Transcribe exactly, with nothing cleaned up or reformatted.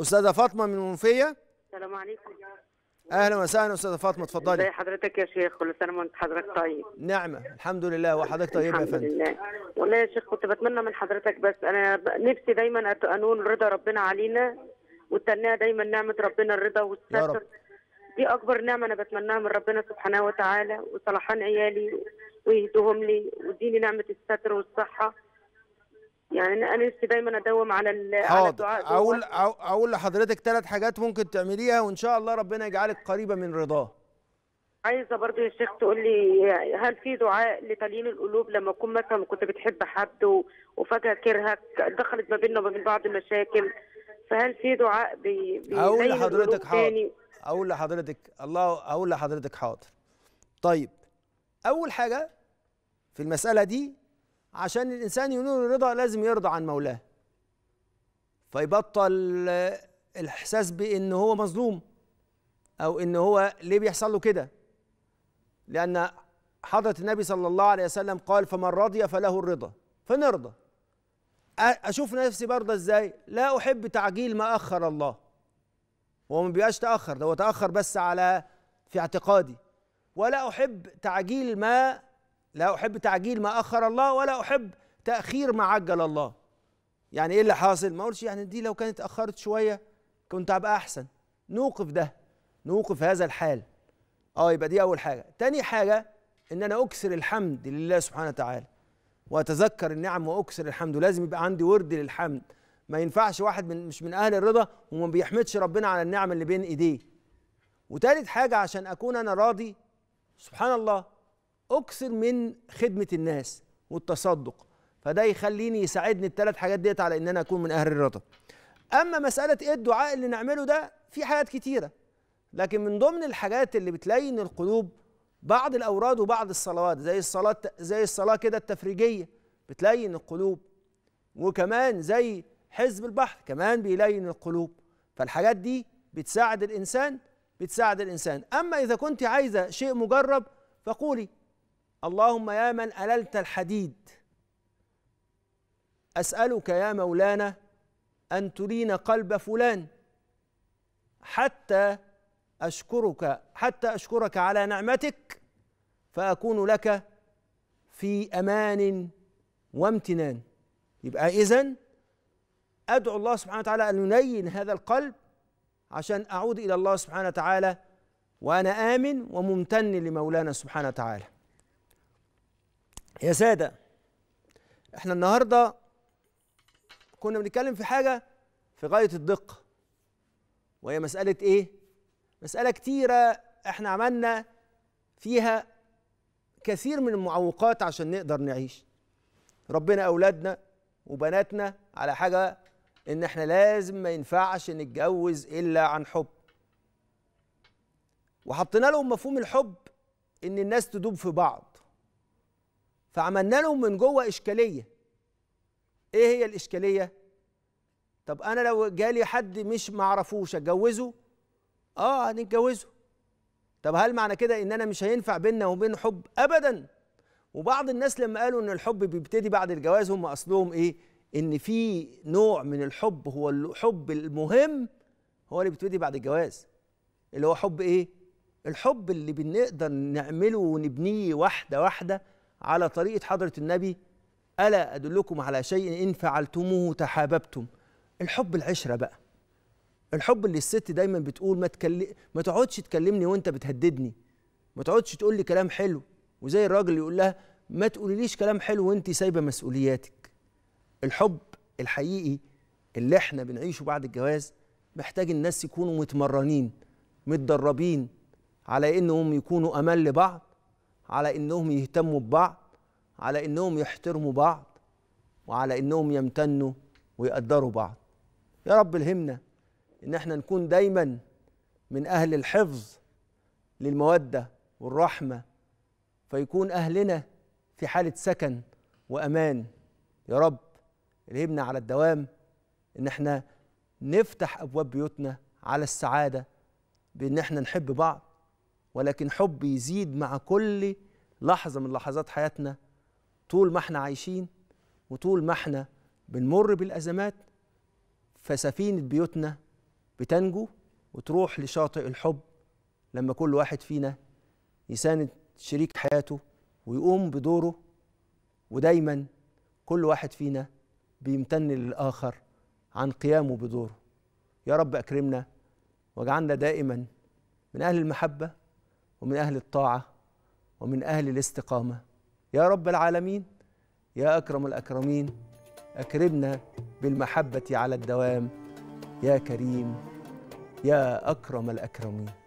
استاذه فاطمه من المنوفيه. السلام عليكم. اهلا وسهلا استاذه فاطمه، اتفضلي. ازي حضرتك يا شيخ، كل سنه وانت حضرتك طيب. نعمه، الحمد لله. وحضرتك طيب يا فندم؟ الحمد لله. والله يا شيخ كنت بتمنى من حضرتك، بس انا نفسي دايما انون رضا ربنا علينا والتنيه دايما نعمه ربنا، الرضا والستر دي اكبر نعمه انا بتمناها من ربنا سبحانه وتعالى، وصلاحان عيالي ويهدوهم لي واديني نعمه الستر والصحه. يعني انا نفسي دايما ادوم على على الدعاء. اقول اقول لحضرتك ثلاث حاجات ممكن تعمليها وان شاء الله ربنا يجعلك قريبه من رضاه. عايزه برضو يا شيخ تقول لي هل في دعاء لتليين القلوب لما اكون مثلا كنت بتحب حد وفجاه كرهك، دخلت ما بيننا وما بين بعض مشاكل، فهل في دعاء بي اقول لحضرتك حاضر، اقول لحضرتك الله اقول لحضرتك حاضر. طيب اول حاجه في المساله دي، عشان الإنسان ينول الرضا لازم يرضى عن مولاه، فيبطل الإحساس بأن هو مظلوم أو أن هو ليه بيحصل له كده، لأن حضرة النبي صلى الله عليه وسلم قال فمن رضي فله الرضا، فنرضى. أشوف نفسي برضى إزاي؟ لا أحب تعجيل ما أخر الله. هو ما بيبقاش تأخر، ده هو تأخر بس على في اعتقادي. ولا أحب تعجيل ما لا أحب تعجيل ما أخر الله، ولا أحب تأخير ما عجل الله. يعني إيه اللي حاصل؟ ما أقولش يعني دي لو كانت أخرت شوية كنت هبقى أحسن. نوقف ده، نوقف هذا الحال. أه يبقى دي أول حاجة. تاني حاجة إن أنا أكثر الحمد لله سبحانه وتعالى، وأتذكر النعم وأكثر الحمد، ولازم يبقى عندي ورد للحمد. ما ينفعش واحد من مش من أهل الرضا وما بيحمدش ربنا على النعم اللي بين إيديه. وتالت حاجة عشان أكون أنا راضي، سبحان الله، أكثر من خدمة الناس والتصدق، فده يخليني يساعدني الثلاث حاجات ديت على إن أنا أكون من أهل الرضا. أما مسألة إيه الدعاء اللي نعمله ده، في حاجات كتيرة، لكن من ضمن الحاجات اللي بتلين القلوب بعض الأوراد وبعض الصلوات، زي الصلاة زي الصلاة كده التفريجية بتلين القلوب، وكمان زي حزب البحر كمان بيلين القلوب. فالحاجات دي بتساعد الإنسان بتساعد الإنسان. أما إذا كنت عايزة شيء مجرب فقولي اللهم يا من أللت الحديد، أسألك يا مولانا أن تلين قلب فلان حتى أشكرك حتى أشكرك على نعمتك فأكون لك في أمان وامتنان. يبقى إذن أدعو الله سبحانه وتعالى أن يلين هذا القلب عشان أعود إلى الله سبحانه وتعالى وأنا آمن وممتن لمولانا سبحانه وتعالى. يا سادة، احنا النهاردة كنا بنتكلم في حاجة في غاية الدقة، وهي مسألة ايه؟ مسألة كتيرة احنا عملنا فيها كثير من المعوقات عشان نقدر نعيش. ربنا أولادنا وبناتنا على حاجة ان احنا لازم ما ينفعش نتجوز إلا عن حب، وحطينا لهم مفهوم الحب ان الناس تدوب في بعض، فعملنا لهم من جوه إشكالية. إيه هي الإشكالية؟ طب أنا لو جالي حد مش معرفوش أتجوزه؟ آه هنتجوزه. طب هل معنى كده إن أنا مش هينفع بيننا وبين حب؟ أبداً. وبعض الناس لما قالوا إن الحب بيبتدي بعد الجواز، هم أصلهم إيه؟ إن في نوع من الحب هو الحب المهم هو اللي بيبتدي بعد الجواز، اللي هو حب إيه؟ الحب اللي بنقدر نعمله ونبنيه واحدة واحدة على طريقة حضرة النبي، ألا أدلكم على شيء إن فعلتموه تحاببتم. الحب العشرة بقى، الحب اللي الست دايما بتقول ما تكلم ما تقعدش تكلمني وأنت بتهددني، ما تقعدش تقول لي كلام حلو، وزي الراجل يقول لها ما تقوليليش كلام حلو وأنت سايبة مسؤولياتك. الحب الحقيقي اللي احنا بنعيشه بعد الجواز محتاج الناس يكونوا متمرنين متدربين على إنهم يكونوا أمان لبعض، على إنهم يهتموا ببعض، على إنهم يحترموا بعض، وعلى إنهم يمتنوا ويقدروا بعض. يا رب الهمنا إن احنا نكون دايما من أهل الحفظ للمودة والرحمة، فيكون أهلنا في حالة سكن وأمان. يا رب الهمنا على الدوام إن احنا نفتح أبواب بيوتنا على السعادة بإن احنا نحب بعض، ولكن حب يزيد مع كل لحظة من لحظات حياتنا طول ما احنا عايشين وطول ما احنا بنمر بالأزمات. فسفينة بيوتنا بتنجو وتروح لشاطئ الحب لما كل واحد فينا يساند شريك حياته ويقوم بدوره، ودايما كل واحد فينا بيمتن للآخر عن قيامه بدوره. يا رب أكرمنا واجعلنا دائما من أهل المحبة ومن أهل الطاعة ومن أهل الاستقامة يا رب العالمين. يا أكرم الأكرمين أكرمنا بالمحبة على الدوام يا كريم يا أكرم الأكرمين.